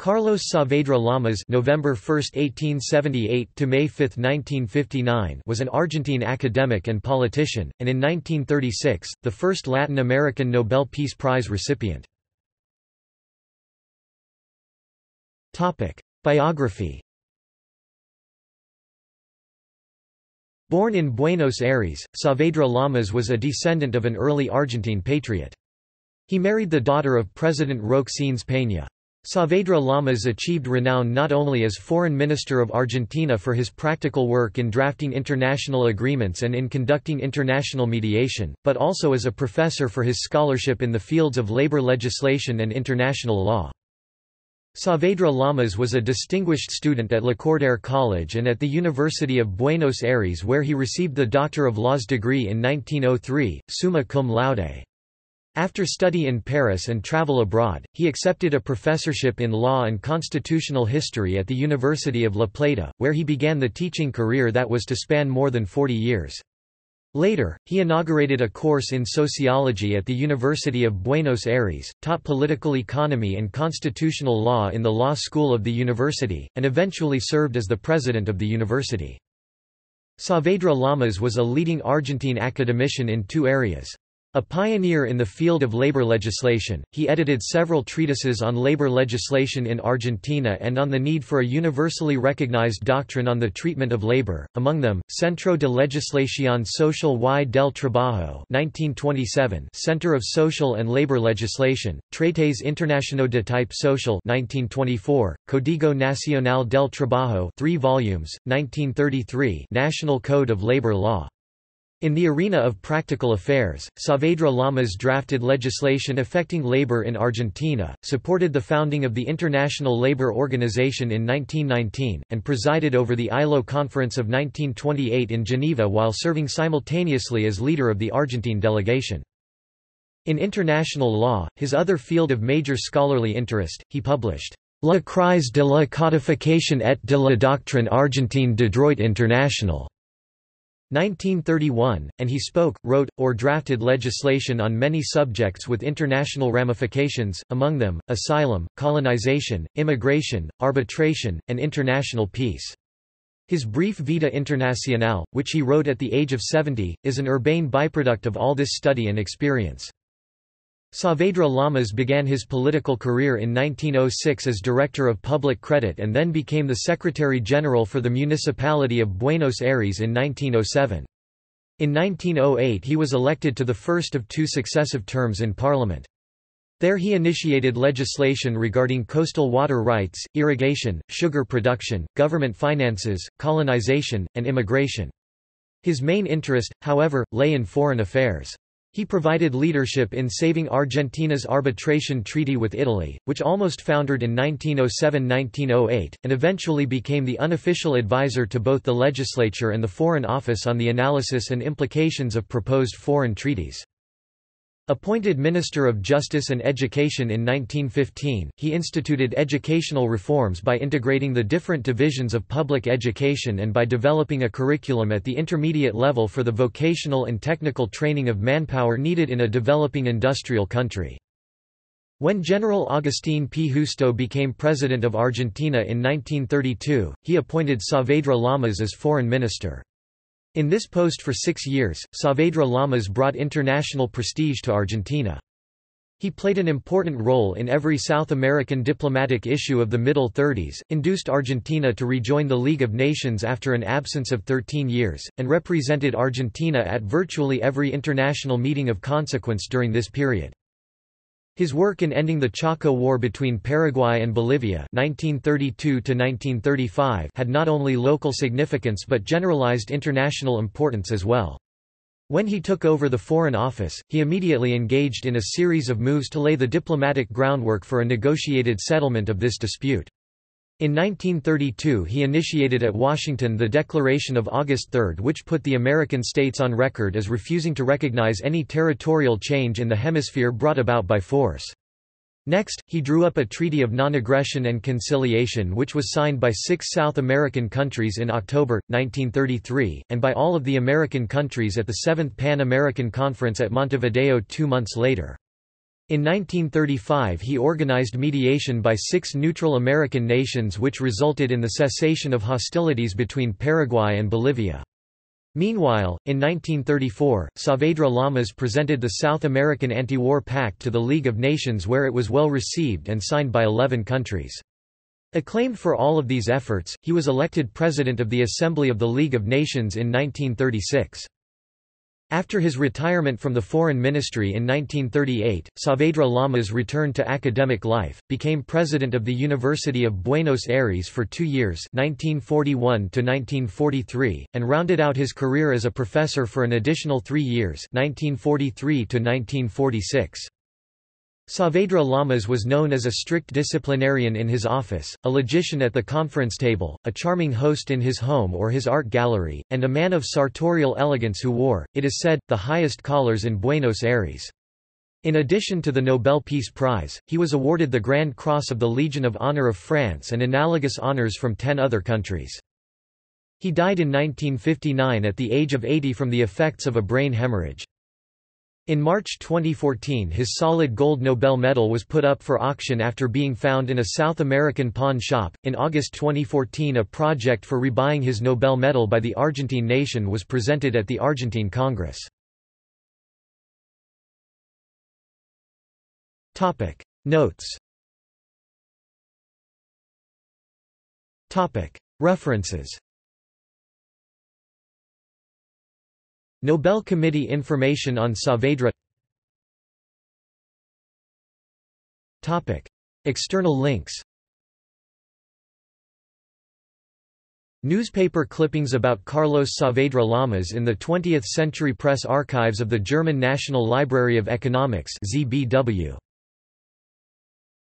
Carlos Saavedra Lamas (November 1, 1878 to May 5, 1959) was an Argentine academic and politician, and in 1936, the first Latin American Nobel Peace Prize recipient. Topic: Biography. Born in Buenos Aires, Saavedra Lamas was a descendant of an early Argentine patriot. He married the daughter of President Roque Sáenz Peña. Saavedra Lamas achieved renown not only as Foreign Minister of Argentina for his practical work in drafting international agreements and in conducting international mediation, but also as a professor for his scholarship in the fields of labor legislation and international law. Saavedra Lamas was a distinguished student at La Cordaire College and at the University of Buenos Aires, where he received the Doctor of Laws degree in 1903, summa cum laude. After study in Paris and travel abroad, he accepted a professorship in law and constitutional history at the University of La Plata, where he began the teaching career that was to span more than 40 years. Later, he inaugurated a course in sociology at the University of Buenos Aires, taught political economy and constitutional law in the law school of the university, and eventually served as the president of the university. Saavedra Lamas was a leading Argentine academician in two areas. A pioneer in the field of labor legislation, he edited several treatises on labor legislation in Argentina and on the need for a universally recognized doctrine on the treatment of labor, among them, Centro de Legislación Social y del Trabajo 1927, Center of Social and Labor Legislation, Traités Internationaux de Type Social 1924, Código Nacional del Trabajo 3 volumes, 1933, National Code of Labor Law. In the arena of practical affairs, Saavedra Lamas drafted legislation affecting labor in Argentina, supported the founding of the International Labor Organization in 1919, and presided over the ILO Conference of 1928 in Geneva while serving simultaneously as leader of the Argentine delegation. In international law, his other field of major scholarly interest, he published La Crise de la Codification et de la Doctrine Argentine de Droit International. 1931, and he spoke, wrote, or drafted legislation on many subjects with international ramifications, among them, asylum, colonization, immigration, arbitration, and international peace. His brief Vita Internacional, which he wrote at the age of 70, is an urbane byproduct of all this study and experience. Saavedra Lamas began his political career in 1906 as Director of Public Credit and then became the Secretary-General for the Municipality of Buenos Aires in 1907. In 1908 he was elected to the first of two successive terms in Parliament. There he initiated legislation regarding coastal water rights, irrigation, sugar production, government finances, colonization, and immigration. His main interest, however, lay in foreign affairs. He provided leadership in saving Argentina's arbitration treaty with Italy, which almost foundered in 1907–1908, and eventually became the unofficial advisor to both the legislature and the Foreign Office on the analysis and implications of proposed foreign treaties. Appointed Minister of Justice and Education in 1915, he instituted educational reforms by integrating the different divisions of public education and by developing a curriculum at the intermediate level for the vocational and technical training of manpower needed in a developing industrial country. When General Agustín P. Justo became President of Argentina in 1932, he appointed Saavedra Lamas as Foreign Minister. In this post for 6 years, Saavedra Lamas brought international prestige to Argentina. He played an important role in every South American diplomatic issue of the middle 30s, induced Argentina to rejoin the League of Nations after an absence of 13 years, and represented Argentina at virtually every international meeting of consequence during this period. His work in ending the Chaco War between Paraguay and Bolivia 1932–1935 had not only local significance but generalized international importance as well. When he took over the Foreign Office, he immediately engaged in a series of moves to lay the diplomatic groundwork for a negotiated settlement of this dispute. In 1932 he initiated at Washington the Declaration of August 3, which put the American states on record as refusing to recognize any territorial change in the hemisphere brought about by force. Next, he drew up a Treaty of Non-Aggression and Conciliation which was signed by 6 South American countries in October, 1933, and by all of the American countries at the 7th Pan-American Conference at Montevideo 2 months later. In 1935 he organized mediation by 6 neutral American nations, which resulted in the cessation of hostilities between Paraguay and Bolivia. Meanwhile, in 1934, Saavedra Lamas presented the South American Antiwar Pact to the League of Nations, where it was well received and signed by 11 countries. Acclaimed for all of these efforts, he was elected President of the Assembly of the League of Nations in 1936. After his retirement from the Foreign Ministry in 1938, Saavedra Lamas returned to academic life, became president of the University of Buenos Aires for 2 years (1941–1943), and rounded out his career as a professor for an additional 3 years (1943–1946). Saavedra Lamas was known as a strict disciplinarian in his office, a logician at the conference table, a charming host in his home or his art gallery, and a man of sartorial elegance who wore, it is said, the highest collars in Buenos Aires. In addition to the Nobel Peace Prize, he was awarded the Grand Cross of the Legion of Honor of France and analogous honors from 10 other countries. He died in 1959 at the age of 80 from the effects of a brain hemorrhage. In March 2014, his solid gold Nobel medal was put up for auction after being found in a South American pawn shop. In August 2014, a project for rebuying his Nobel medal by the Argentine nation was presented at the Argentine Congress. Topic Notes. Topic References. Nobel Committee Information on Saavedra. Topic. External links. Newspaper clippings about Carlos Saavedra Lamas in the 20th Century Press Archives of the German National Library of Economics (ZBW).